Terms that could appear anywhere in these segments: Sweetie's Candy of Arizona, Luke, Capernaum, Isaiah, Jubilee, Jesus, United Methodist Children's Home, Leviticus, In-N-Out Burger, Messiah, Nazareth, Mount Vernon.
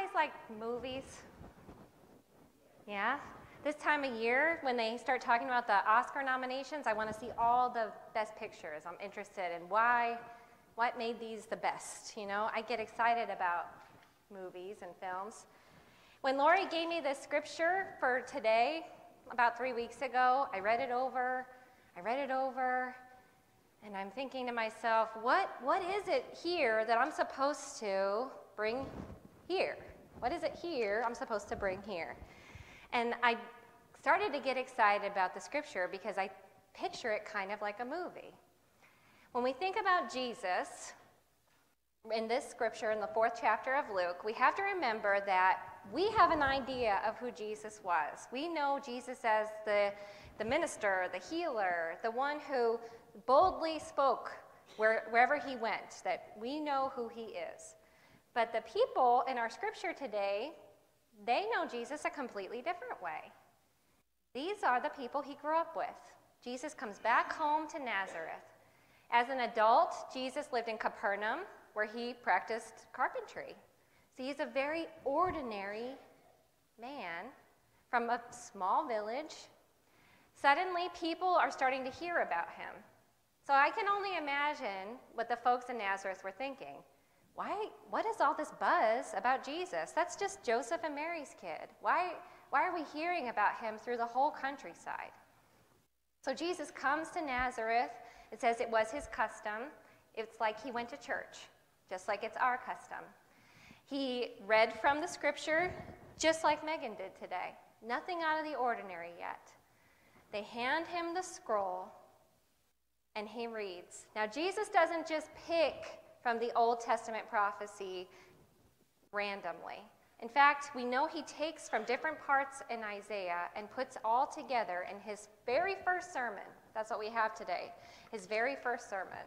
guys like movies? Yeah? This time of year, when they start talking about the Oscar nominations, I want to see all the best pictures. I'm interested in what made these the best, you know? I get excited about movies and films. When Lori gave me this scripture for today, about 3 weeks ago, I read it over, and I'm thinking to myself, what is it here that I'm supposed to bring here? What is it here I'm supposed to bring here? And I started to get excited about the scripture because I picture it kind of like a movie. When we think about Jesus in this scripture in the 4th chapter of Luke, we have to remember that we have an idea of who Jesus was. We know Jesus as the minister, the healer, the one who boldly spoke wherever he went, that we know who he is. But the people in our scripture today, they know Jesus a completely different way. These are the people he grew up with. Jesus comes back home to Nazareth. As an adult, Jesus lived in Capernaum, where he practiced carpentry. So he's a very ordinary man from a small village. Suddenly, people are starting to hear about him. So I can only imagine what the folks in Nazareth were thinking. What is all this buzz about Jesus? That's just Joseph and Mary's kid. Why are we hearing about him through the whole countryside? So Jesus comes to Nazareth. It says it was his custom. It's like he went to church, just like it's our custom. He read from the scripture, just like Megan did today. Nothing out of the ordinary yet. They hand him the scroll, and he reads. Now, Jesus doesn't just pick from the Old Testament prophecy randomly. In fact, we know he takes from different parts in Isaiah and puts all together in his very first sermon. That's what we have today, his very first sermon.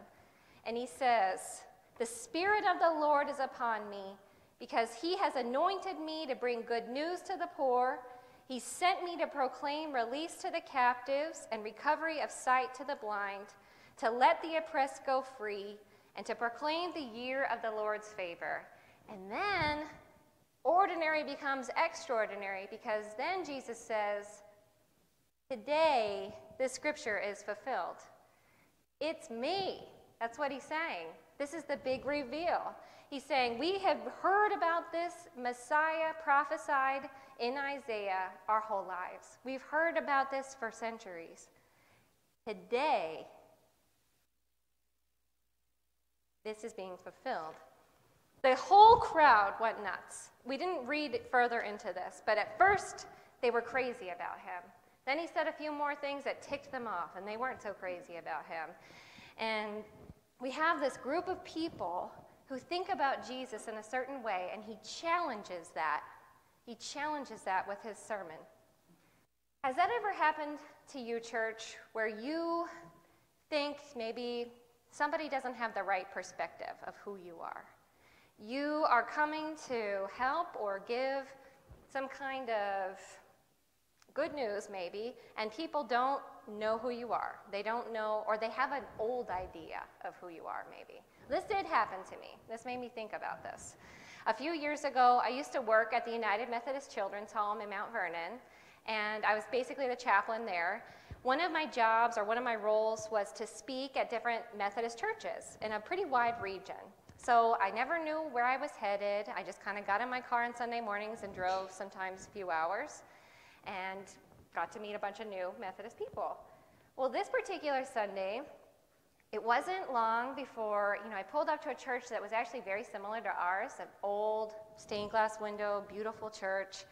And he says, "The Spirit of the Lord is upon me, because he has anointed me to bring good news to the poor. He sent me to proclaim release to the captives and recovery of sight to the blind, to let the oppressed go free, and to proclaim the year of the Lord's favor." And then ordinary becomes extraordinary, because then Jesus says, "Today this scripture is fulfilled." It's me. That's what he's saying. This is the big reveal. He's saying, we have heard about this Messiah prophesied in Isaiah our whole lives. We've heard about this for centuries. Today, this is being fulfilled. The whole crowd went nuts. We didn't read further into this, but at first they were crazy about him. Then he said a few more things that ticked them off, and they weren't so crazy about him. And we have this group of people who think about Jesus in a certain way, and he challenges that. He challenges that with his sermon. Has that ever happened to you, church, where you think maybe somebody doesn't have the right perspective of who you are? You are coming to help or give some kind of good news, maybe, and people don't know who you are. They don't know, or they have an old idea of who you are, maybe. This did happen to me. This made me think about this. A few years ago, I used to work at the United Methodist Children's Home in Mount Vernon, and I was basically the chaplain there. One of my jobs, or one of my roles, was to speak at different Methodist churches in a pretty wide region. So I never knew where I was headed. I just kind of got in my car on Sunday mornings and drove sometimes a few hours, and got to meet a bunch of new Methodist people. Well, this particular Sunday, it wasn't long before, I pulled up to a church that was actually very similar to ours, an old stained glass window, beautiful church.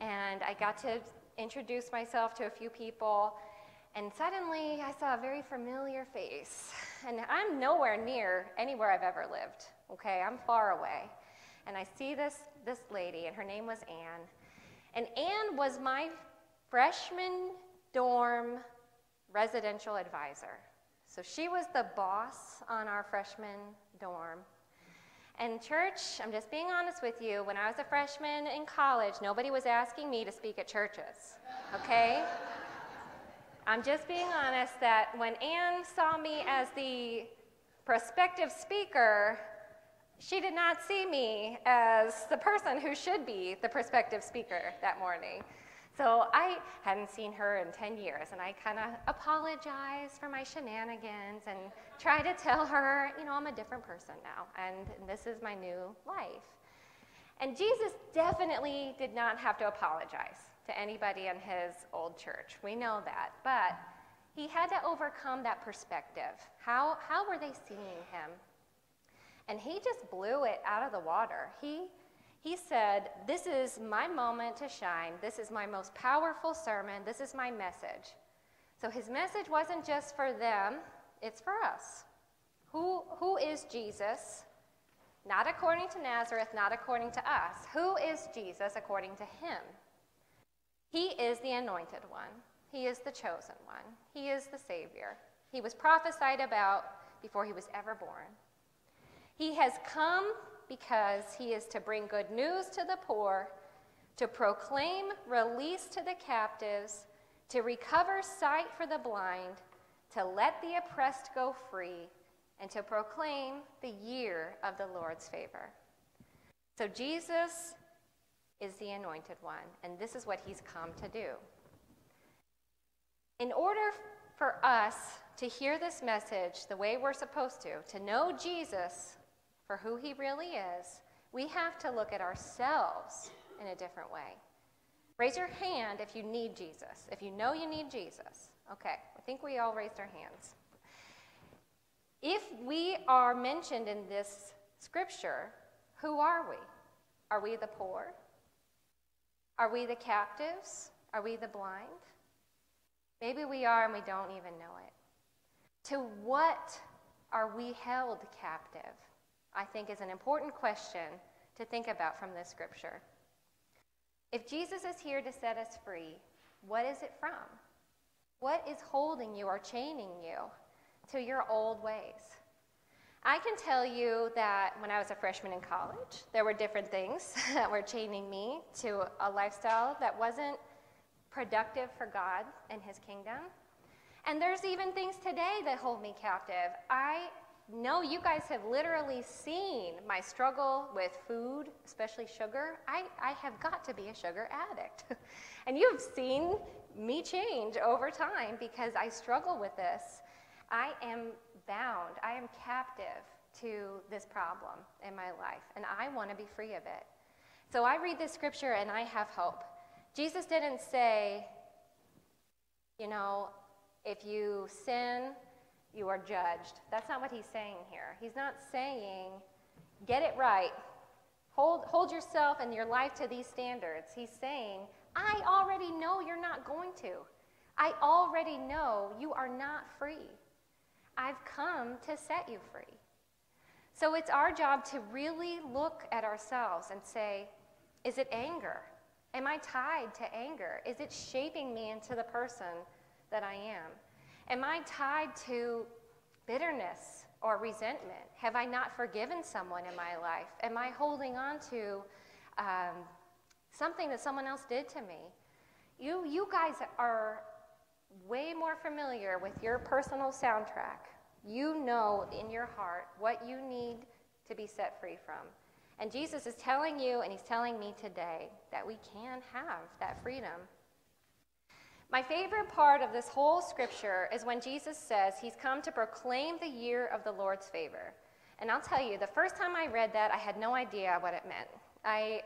And I got to introduce myself to a few people, and suddenly I saw a very familiar face. And I'm nowhere near anywhere I've ever lived, okay? I'm far away. And I see this lady, and her name was Anne. And Anne was my freshman dorm residential advisor. So she was the boss on our freshman dorm. And church, I'm just being honest with you, when I was a freshman in college, nobody was asking me to speak at churches, okay? I'm just being honest that when Anne saw me as the prospective speaker, She did not see me as the person who should be the prospective speaker that morning. So I hadn't seen her in 10 years, and I kind of apologized for my shenanigans and tried to tell her, you know, I'm a different person now, and this is my new life. And Jesus definitely did not have to apologize to anybody in his old church. We know that, but he had to overcome that perspective. How were they seeing him? And he just blew it out of the water. He said, this is my moment to shine. This is my most powerful sermon. This is my message. So his message wasn't just for them, it's for us. Who is Jesus? Not according to Nazareth, not according to us. Who is Jesus according to him? He is the anointed one. He is the chosen one. He is the Savior. He was prophesied about before he was ever born. He has come because he is to bring good news to the poor, to proclaim release to the captives, to recover sight for the blind, to let the oppressed go free, and to proclaim the year of the Lord's favor. So Jesus is the anointed one, and this is what he's come to do. In order for us to hear this message the way we're supposed to know Jesus for who he really is, we have to look at ourselves in a different way. Raise your hand if you need Jesus, if you know you need Jesus. Okay, I think we all raised our hands. If we are mentioned in this scripture, who are we? Are we the poor? Are we the captives? Are we the blind? Maybe we are and we don't even know it. To what are we held captive? I think is an important question to think about from this scripture. If Jesus is here to set us free, what is it from? What is holding you or chaining you to your old ways? I can tell you that when I was a freshman in college, there were different things that were chaining me to a lifestyle that wasn't productive for God and his kingdom. And there's even things today that hold me captive. No, you guys have literally seen my struggle with food, especially sugar. I have got to be a sugar addict. And you've seen me change over time because I struggle with this. I am bound. I am captive to this problem in my life, and I want to be free of it. So I read this scripture, and I have hope. Jesus didn't say, you know, if you sin, you are judged. That's not what he's saying here. He's not saying, get it right. Hold yourself and your life to these standards. He's saying, I already know you're not going to. I already know you are not free. I've come to set you free. So it's our job to really look at ourselves and say, is it anger? Am I tied to anger? Is it shaping me into the person that I am? Am I tied to bitterness or resentment? Have I not forgiven someone in my life? Am I holding on to something that someone else did to me? You guys are way more familiar with your personal soundtrack. You know in your heart what you need to be set free from. And Jesus is telling you, and he's telling me today, that we can have that freedom. My favorite part of this whole scripture is when Jesus says he's come to proclaim the year of the Lord's favor. And I'll tell you, the first time I read that, I had no idea what it meant. I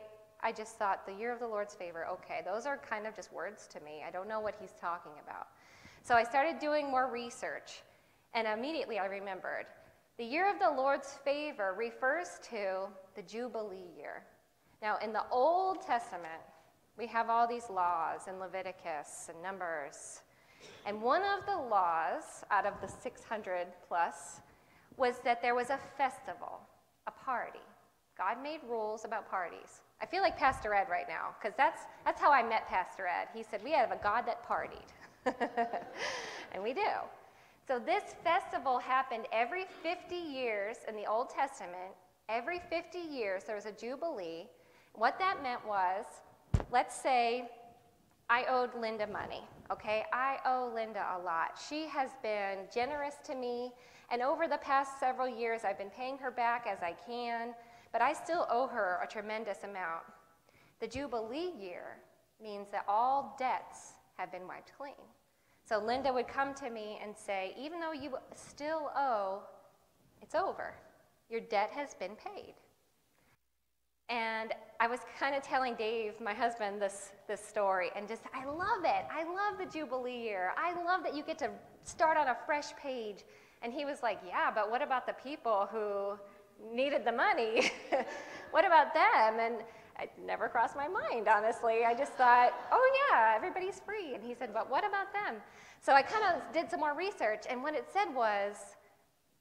just thought, the year of the Lord's favor, okay, those are kind of just words to me. I don't know what he's talking about. So I started doing more research, and immediately I remembered. The year of the Lord's favor refers to the Jubilee year. Now, in the Old Testament, we have all these laws in Leviticus and Numbers. And one of the laws, out of the 600 plus, was that there was a festival, a party. God made rules about parties. I feel like Pastor Ed right now, because that's how I met Pastor Ed. He said, we have a God that partied. And we do. So this festival happened every 50 years in the Old Testament. Every 50 years, there was a Jubilee. What that meant was, let's say I owed Linda money, okay? I owe Linda a lot. She has been generous to me, And over the past several years, I've been paying her back as I can, but I still owe her a tremendous amount. The Jubilee year means that all debts have been wiped clean. So Linda would come to me and say, even though you still owe, it's over. Your debt has been paid. And I was kind of telling Dave, my husband, this story, and just, I love it. I love the Jubilee year. I love that you get to start on a fresh page. And he was like, yeah, but what about the people who needed the money? What about them? And it never crossed my mind, honestly. I just thought, oh yeah, everybody's free. And he said, but what about them? So I kind of did some more research, and what it said was,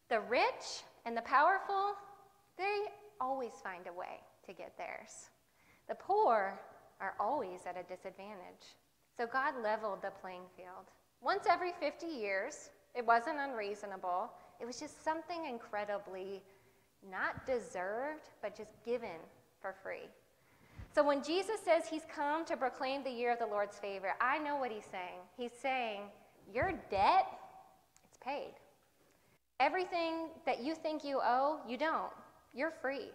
the rich and the powerful, they always find a way to get theirs. The poor are always at a disadvantage. So God leveled the playing field. Once every 50 years, it wasn't unreasonable. It was just something incredibly not deserved, but just given for free. So when Jesus says he's come to proclaim the year of the Lord's favor, I know what he's saying. He's saying, your debt, it's paid. Everything that you think you owe, you don't. You're free.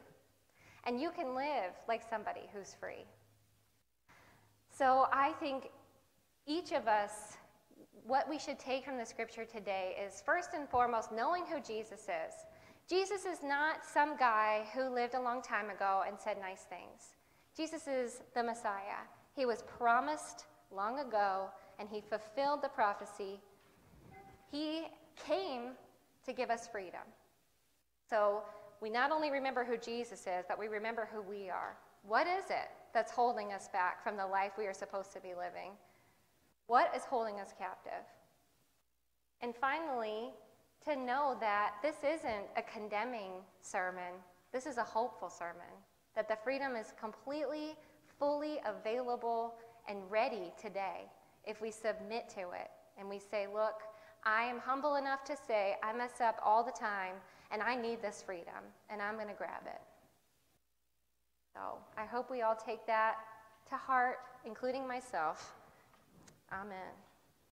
And you can live like somebody who's free. So I think each of us, what we should take from the scripture today is, first and foremost, knowing who Jesus is. Jesus is not some guy who lived a long time ago and said nice things. Jesus is the Messiah. He was promised long ago, and he fulfilled the prophecy. He came to give us freedom. So we not only remember who Jesus is, but we remember who we are. What is it that's holding us back from the life we are supposed to be living? What is holding us captive? And finally, to know that this isn't a condemning sermon. This is a hopeful sermon. That the freedom is completely, fully available and ready today if we submit to it and we say, look, I am humble enough to say I mess up all the time and I need this freedom and I'm going to grab it. So I hope we all take that to heart, including myself. Amen.